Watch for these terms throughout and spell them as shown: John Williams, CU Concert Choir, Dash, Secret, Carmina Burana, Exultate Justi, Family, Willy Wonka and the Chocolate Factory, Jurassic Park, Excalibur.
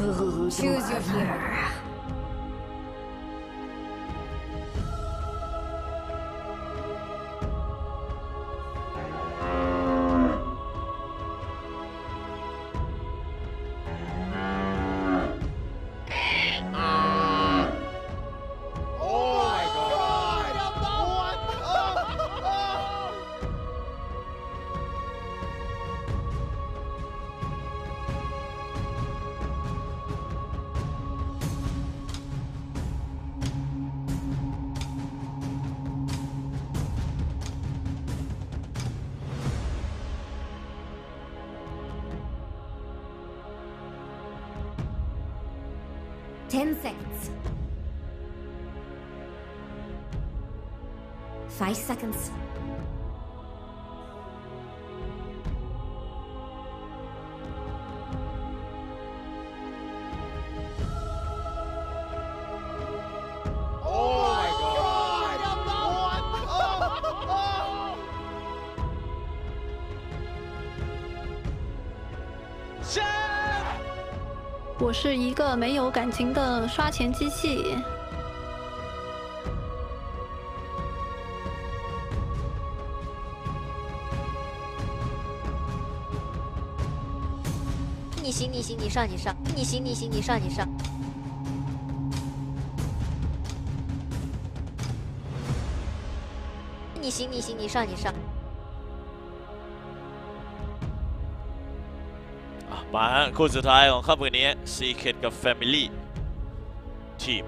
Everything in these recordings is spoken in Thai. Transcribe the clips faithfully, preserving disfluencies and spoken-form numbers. Choose your hero. Ten seconds. Five seconds.我是一个没有感情的刷钱机器。你行，你行，你上，你上，你行，你行，你上，你上。你行，你行，你上，你上。มาฮะคู่สุดท้ายของค่ำคืนนี้ Secret กับ Family ทีม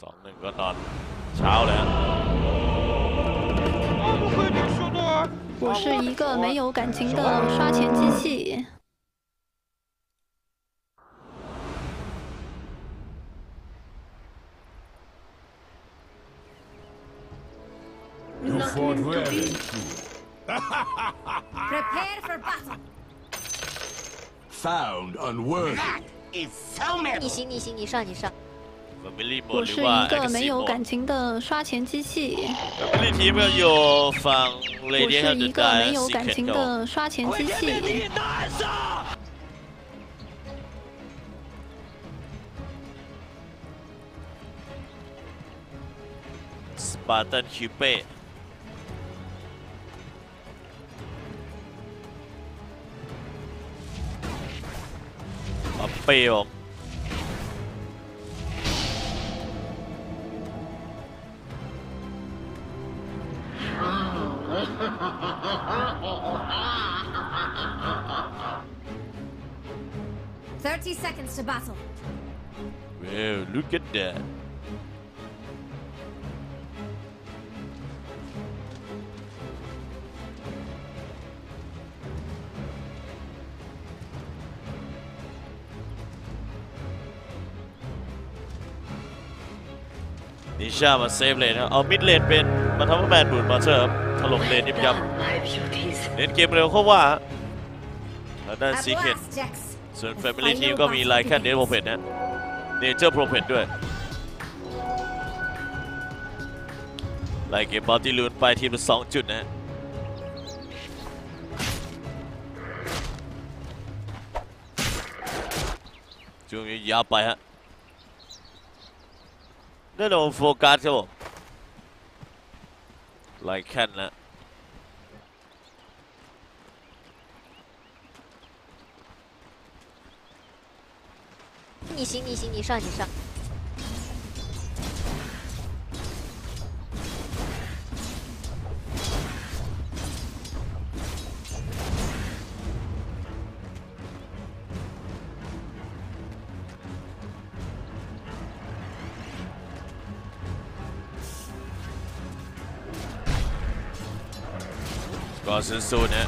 สองหนึ่งก็นอนเช้าเลย我是一个没有感情的刷钱机器。You fought well. Prepare for battle. Found unworthy. That is so metal. 你行，你行，你上，你上。我是一个没有感情的刷钱机器。我是一个没有感情的刷钱机器。Spartan Cupid啊，背哦。Thirty seconds to battle. Well, look at that. Nisha must save lane. Huh? Oh, mid lane, Ben. But how about Moon Monster?ถล่มเลนยิบยับเล่นเกมเร็วเข้าว่าทางด้านซีเค็ดส่วน Family ทีมก็มีไลน์แค่เนเจอร์โปรเพทนะเนเจอร์โปรเพทด้วยไล่เกมบอลที่ลุ้นไปทีมละสองจุดนะช่วงนี้ยาวไปฮะเล่นลงโฟกัสครับผมไล่แค่นะ你行你行你上你上ก็สู้ๆนะ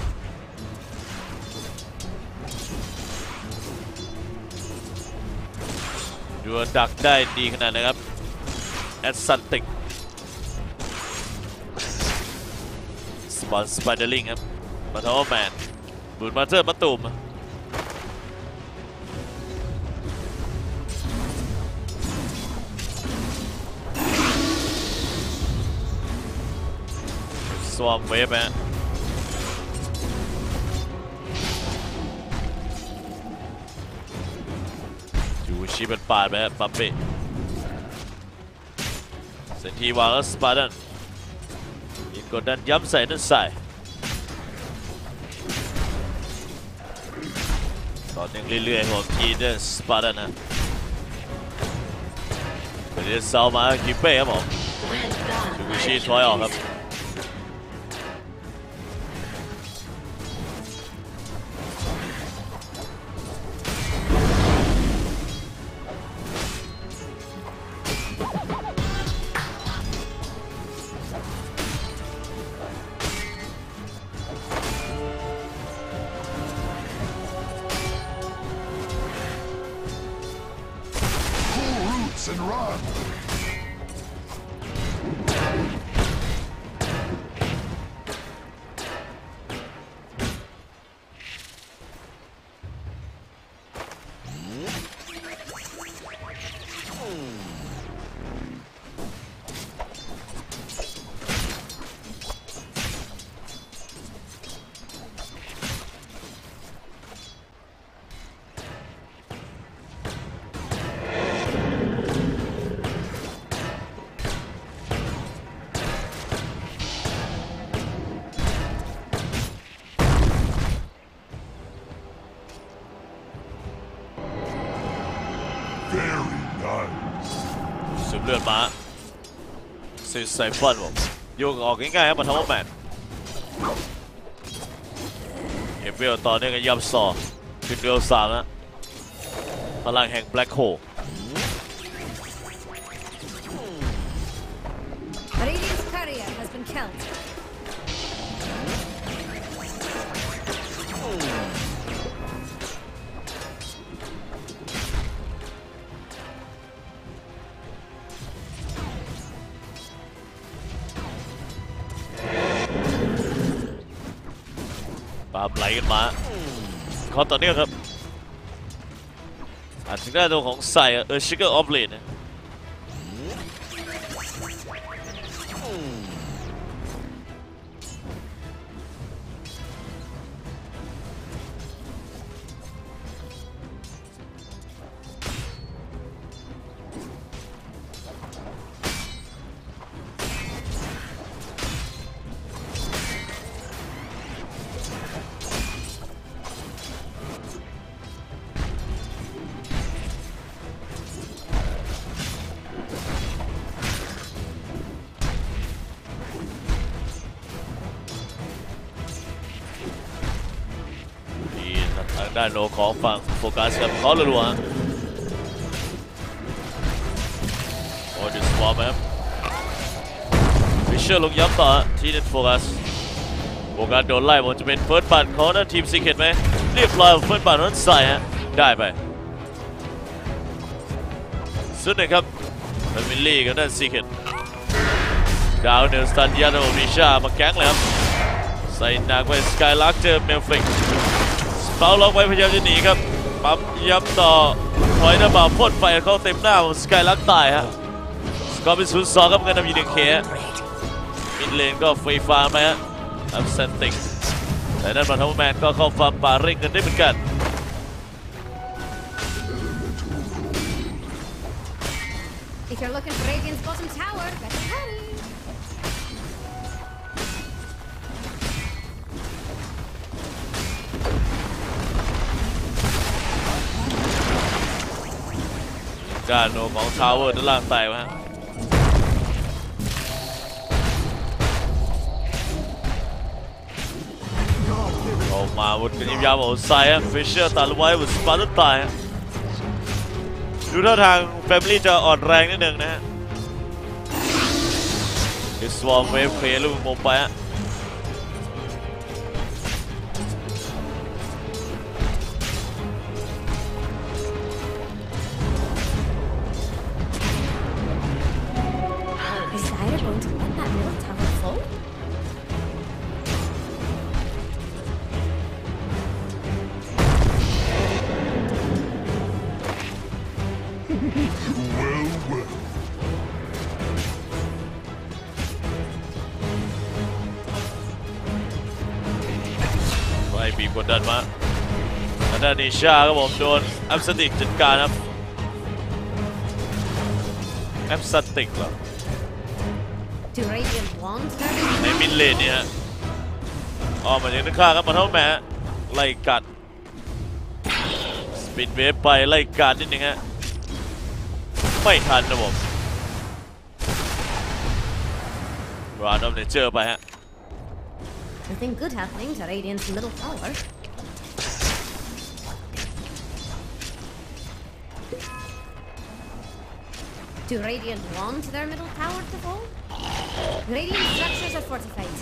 ดูดักได้ดีขนาดนะครับแอตแลนติกสปอนสไปเดอร์ลิงครับมาทอแมนบูดมาเจอมาตุ่ม so I'm way back. Schieben Palme, Mbappé. Senti Wallace Spartan. You got that yum side and side. Starting Lily and Hokey, Spartan. But it is Salma, you pay him off. She toy off him. Say fun vô còn cái ngay mình không có mệt hiệp viên tỏ nên cái dâm sò kinh điêu sàn á mà làng hàng black holeกันมาขอต่อเนื่องครับอาจจะได้ตัวของใส่เออชิคเกอร์ออฟเลนนะได้โนขอฟังโฟกัสกับเขาเลยดูฮะโอ้ดิสวอปแอมฟิชเชอร์ลงย้ำต่อที่เด็ดโฟกัสโฟกัสโดนไล่มันจะเป็นเฟิร์สบัตของนะทีม Secret ไหมเรียบร้อยเฟิร์สบัตนั้นใส่ฮะได้ไปสุดเลยครับแฟมิลี่กับนั่น Secret ดาวเนลสันยาโนริชามาแก๊งเลยครับใส่หนักไปสกายลักเจอเมลฟิกเป้าล็อกไว้พยายามจะหนีครับปั๊มย้ำต่อถอยหน้าบ่าวพ่นไฟเข้าเต็มหน้าของสกายลักตายฮะสกอร์เป็นศูนย์สองครับเงินนำอยู่หนึ่งเคมิดเลนก็ไฟฟ้าไหมฮะอัพเซนติกแต่นั่นบอลทัพแมนก็เข้าฟาร์มป่าเร่งเงินได้เหมือนกันด้านโนของทาวเวอร์ด้านล่างตายวะออกมาวุฒิกันยิบยาวโอ้ไซน์ฟิชเชอร์ตัดไว้วุฒิสปาร์ตตายดูท่าทางแฟมิลี่จะอ่อนแรงนิดนึงนะฮะดิสวอมเวฟเคลียร์ลูกมุมไปฮะ กดดันมาทางด้านนิชาครับผมโดนแอมสติกจัดการครับแอมสติกเหรอในมิดเลนเนี่ยอ๋อมันยังนึกฆ่าครับมาเท่าแม่ไล่กัดสปินเวฟไปไล่กัดนิดนึงฮะไม่ทันนะผมรอดอมเนเจอร์ไปฮะDo Radiant belong to their middle tower to fall? Radiant structures are fortified.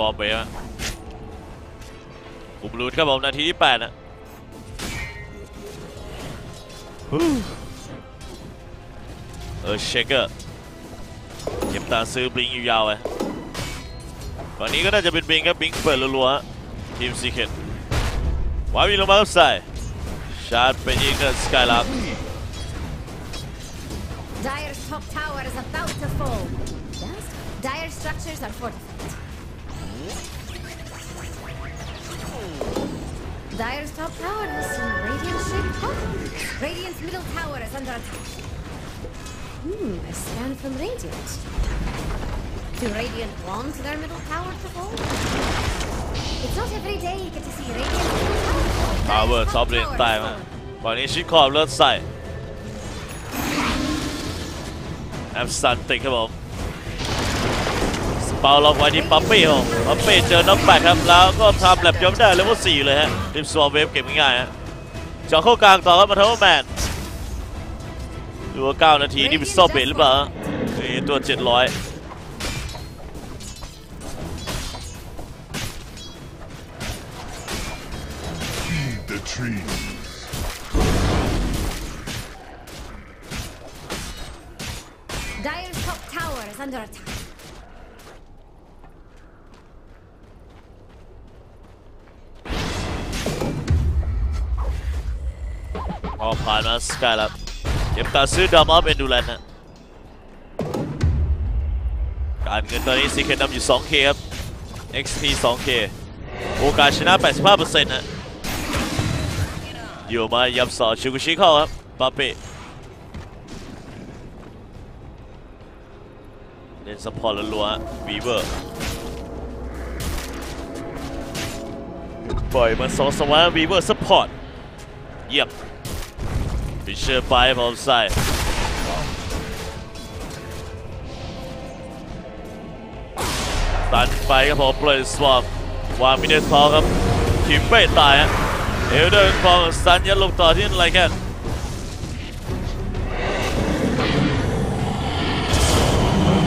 สอบไปฮะผมรู้ครับผมนาทีที่แปดนะเออเชคเกอร์เก็บตาซื้อบลิงอยู่ยาวไปตอนนี้ก็น่าจะเป็นบลิงครับบลิงเปิดรัวๆทีม Secret วาวิลงมาครับใส่ชาร์จไปยิงกับสกายลับ Dire's top tower is about to fall. Dire structures are fortified.Dire's top tower has some radiant shaped holes. Radiant's middle tower is under attack. Hmm, a scan from Radiant. Do Radiant want their middle tower to fall? It's not every day you get to see Radiant's middle tower. Tower top lane time. วันนี้ชิคขอบเลือดใส่แอมสันติครับผมเปาล็อกไว้ที่ปั๊ปปี้ครับปั๊ปปี้เจอน้ำแปดครับแล้วก็ทำแลบย้อมได้เลเวลสี่เลยฮะทีมสวอปเวฟเก็บง่ายๆฮะเจาะเข้ากลางต่อครับมาเทอร์แมนดูว่าเก้านาทีนี่เป็นซอฟเบนหรือเปล่านี่ตัวเจ็ดร้อยออกผ่านมาสกายลับเก็บตาซื้อดำอัพเอนดูแลนนะการเงินตอนนี้ซีเคนนำอยู่ สองเค ครับ เอ็กซ์ พี สองเค โอกาสชนะ แปดสิบห้าเปอร์เซ็นต์ นะอยู่มายับสอชิกุชิเข้าครับปาเป้เล่นซัพพอร์ตลัวๆวีเวอร์ปล่อยมันสองสวัสดิ์วีเวอร์ซัพพอร์ตเยี่ยมฟิชเชอร์ไปผมใส่ตันไปครับผมเปลี่ยนสวอปวางมิเนทอลครับคิมไม่ตายฮะเอลเดอร์ฟองสันยันลงต่อที่ไรแค่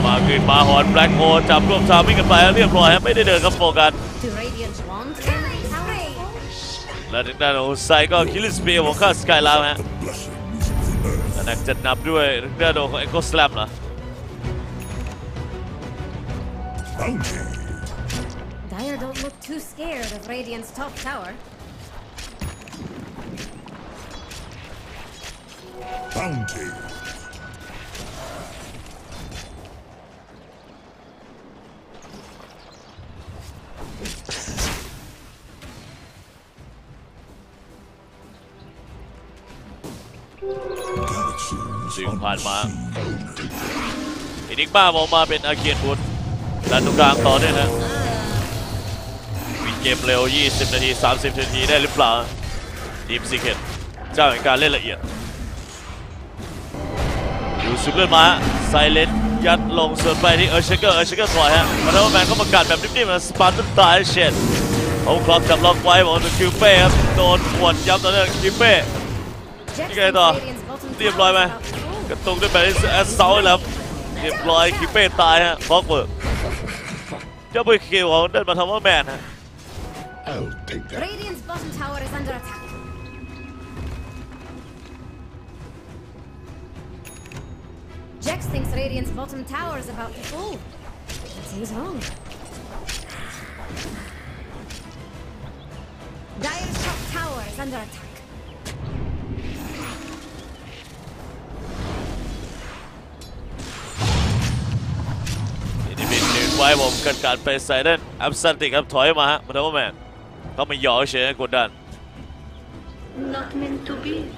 มาคืนมาหอนแบล็กโฮจับรวมชาวมิ่งกันไปเรียบร้อยฮะไม่ได้เดินครับโฟกัสและทางด้านของไซก็คิลิสเปียของข้าสกายลามฮะนักจัดนับด้วยทางด้านของเอ็กโคสแลมนะดึงผ่านมาอินิกบ้ามองมาเป็นอาเคียนบุตรด้านตรงกลางต่อเนี่ยนะมีเกมเร็วยี่สิบนาทีสามสิบนาทีได้หรือเปล่าทีม Secret เจ้าแห่งการเล่นละเอียดอยู่ซุปเปอร์ม้าไซเลนยัดลงส่วนไปที่เออร์เชเกอร์เออร์เชเกอร์ถอยฮะมาเทอร์แมนก็ประกาศแบบนิ่มๆนะสปาร์ตันตายเช็ดเอาคล็อกจับล็อกไว้บอกว่าคิวเป้ครับโดนขวดยับตอนนี้คิวเป้นี่ไงต่อเรียบร้อยไหมกระตุกด้วยแบบแอสเซลแล้วเรียบร้อยคิเป้ตายฮะบล็อกเบิร์กเจ้าบุยเขียวของเดินมาทำว่าแมนฮะ Jax thinks Radiant's bottom tower is about to fall. It seems wrong. Dire's top tower is under attack. Why I'm cut by Siren. I'm starting up toy, my man. Come on, Yosh, good done. Not meant to be.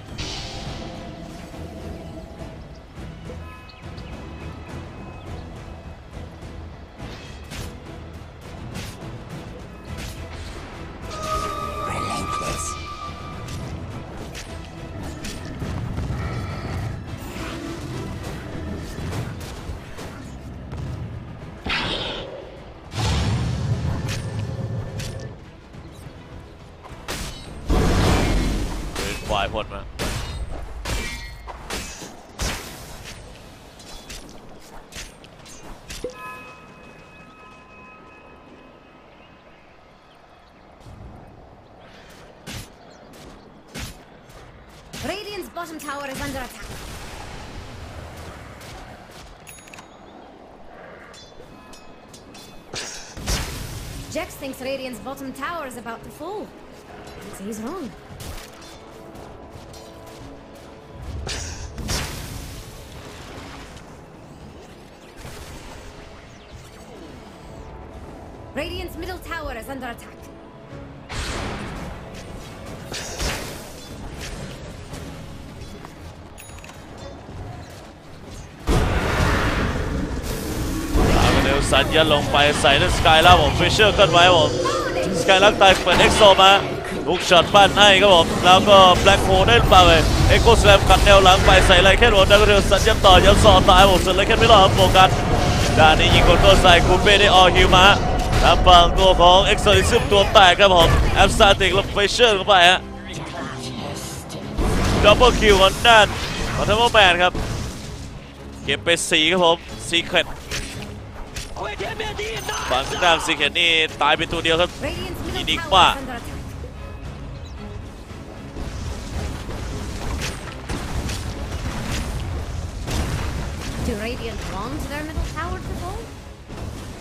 Radiant's bottom tower is under attack. Jax thinks Radiant's bottom tower is about to fall. But he's wrong. Radiant's middle tower is under attack. Sanya long by Siren Skylar. I'm Fisher cut by him. Skylar died for next over. Hook shot pan hai. Come on. Now Black Hole in by Echo Slam cut nail long by Siren. Can one that will Sanya to yam saw die. I'm Siren can be lost. Focus. Dani ยิงคนตัวใส่คูเป้ได้ออฮิวมาทางฝั่งตัวของ Exorcism ตัวแตกครับผม Absatic แล้ว Fisher เข้าไปฮะ Double kill ของด้านของ Thermal Man ครับเก็บไปสี่ครับผม Secretบางด้านสิเคนนี่ตายไปตัวเดียวครับยิงดีกว่าDo Radiant belong to their middle tower to fall?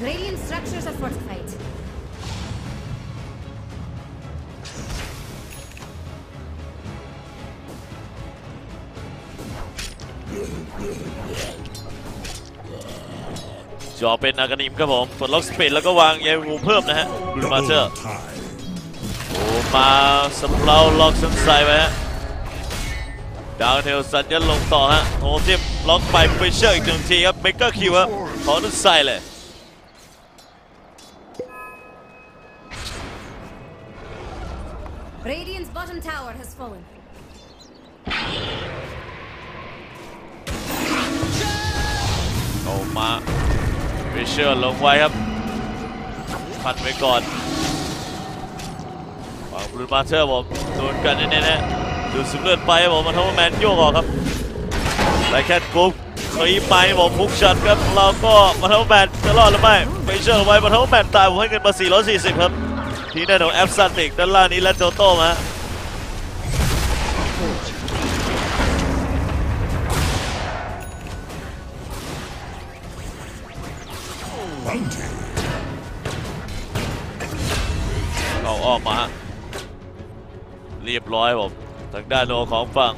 Radiant structures are fortified. Jaw เป็นอากานิมครับผมปลดล็อกสปีดแล้วก็วางยาวูเพิ่มนะฮะบูมาเตอร์โอ้มาสเปลล็อกสันไซไปฮะดาวเทลสันยันลงต่อฮะโอ้ทิปล็อกไปไปเชื่ออีกหนึ่งทีครับเมกเกอร์คิวครับขอนุสไซเลยRadiant's bottom tower has fallen. Oh my. Fisher ลงไว้ครับพันไว้ก่อนวางบลูมาสเตอร์ผมโดนกันแน่ๆนะดูสุดเลือดไปผมมาทำแมนโยกออกครับไลแคทกุ๊บตีไปผมพุกชัดครับเราก็มาทำแมนจะรอดหรือไม่Fisher ไว้มาทำแมนตายผมให้เงินมาสี่ร้อยสี่สิบครับที่ได้ของแอปซาติกด้านล่างนี้และโจโต้มาเอาออกมาเรียบร้อยผมทางด้านโนของฝั่ง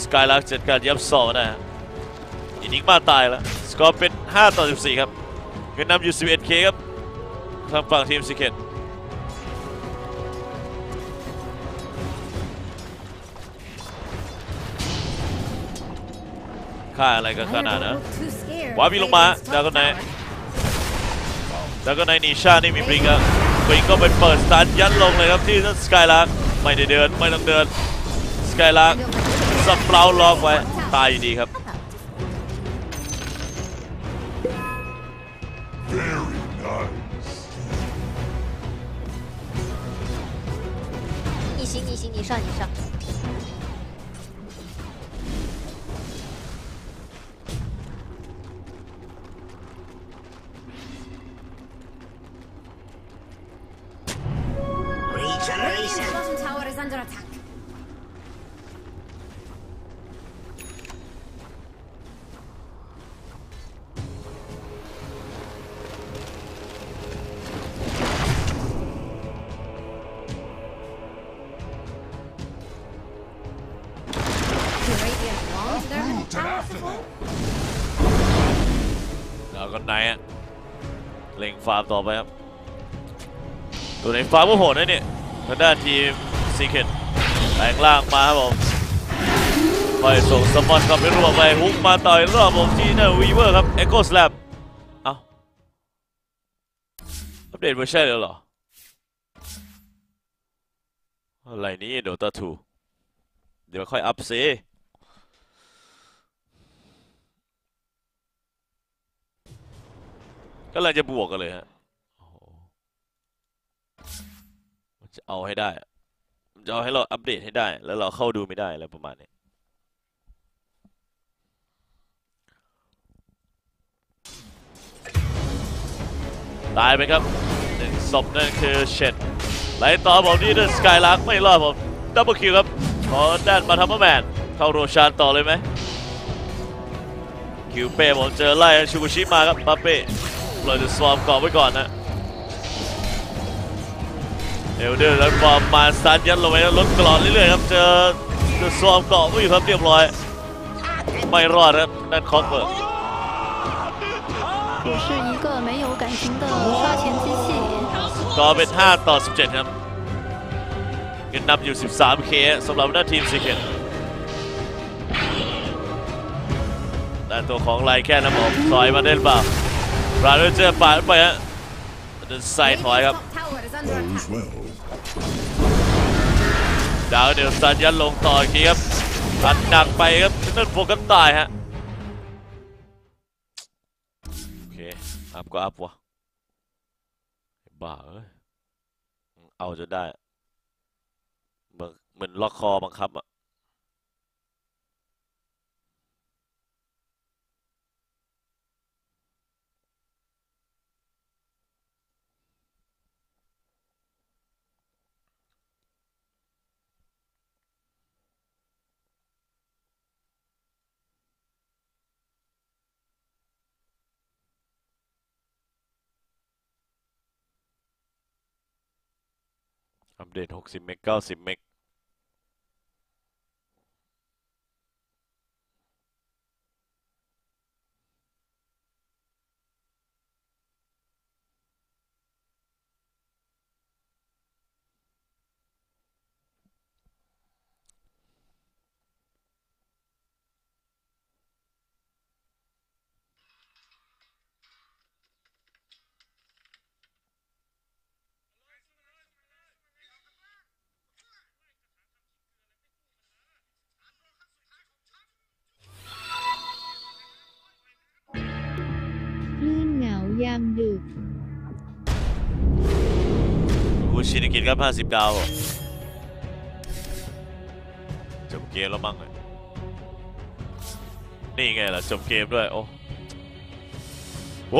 สกายลักจัดการยับสองนะอินิกมาตายแล้วสกอร์เป็นห้าต่อสิบสี่ครับเงินนำอยู่ สิบเอ็ดเค ครับทางฝั่งทีม Secretค่าอะไรกันขนาดนะว้าพี่ลงมาดาวก็ไหนดาวก็ไหนนิชานี่มีบลิงครับบลิงก็ไปเปิดสตาร์ทยันลงเลยครับที่สกายลักไม่ได้เดินไม่ต้องเดินสกายลักสเปลล็อกไว้ตายอยู่ดีครับ一行一行你上你上กันไหนอะเล็งฟาร์มต่อไปครับตัวเล็งฟาร์มก็โหดนะเนี่ยทางด้านทีม Secret แรงล่างมาครับผมไปส่งสมอนกลับไปรวมไปฮุกมาต่อยรอบผมที่หน้าวีเวอร์ครับ Echo Slap เอ้าอัปเดตเวอร์ชันแล้วเหรออะไรนี้ โดต้า ทู เดี๋ยวค่อยอัพซิก็เลยจะบวกกันเลยฮะจะเอาให้ได้จะเอาให้เราอัปเดตให้ได้แล้วเราเข้าดูไม่ได้อะไรประมาณนี้ตายไปครับหนึ่งศพนั่นคือเช็ดไหลต่อผมนี่เดอะสกายลักไม่รอดผมดับเบิลคิวครับขอด้านมาทำแมนเข้าโรชานต่อเลยไหมคิวเป้ผมเจอไล่ชูบุชิมาครับปาเป้เราจะสวอปก่อนไว้ก่อนนะเอลเดอร์แล้วบอมมาซัดยัดลงไปแล้วลดกรอดเรื่อยๆครับเจอจะสวอปเกาะไม่อยู่ครับเรียบร้อยไม่รอดครับนั่นคอนเวิร์ตก็เป็นห้าต่อสิบเจ็ดครับเงินนำอยู่ สิบสามเค สำหรับหน้าทีม Secret แต่ตัวของไลแค่นะผมถอยมาได้หรือเปล่าบราเดอร์เจอปาดไปฮะเดินใส่ถอยครับดาวเดี๋ยวสัญญาณลงต่ออีกทีครับตัดหนักไปครับนั่นโฟกัสตายฮะโอเคอัพก็อัพวะบ้าเอ้ยเอาจนได้เหมือนล็อกคอบังคับอะอัปเดตหกสิบเมกเก้าสิบเมกกูชินิกินครับห้าสิบดาวจบเกมแล้วมั้งเลยนี่ไงล่ะจบเกมด้วยโอ้โห